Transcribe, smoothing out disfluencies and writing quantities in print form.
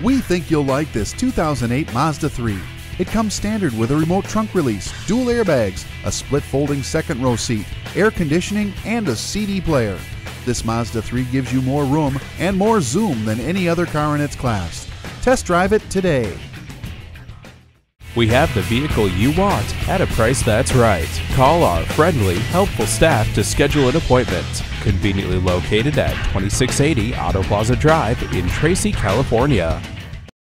We think you'll like this 2008 Mazda 3. It comes standard with a remote trunk release, dual airbags, a split folding second row seat, air conditioning, and a CD player. This Mazda 3 gives you more room and more zoom than any other car in its class. Test drive it today. We have the vehicle you want at a price that's right. Call our friendly, helpful staff to schedule an appointment. Conveniently located at 2680 Auto Plaza Drive in Tracy, California.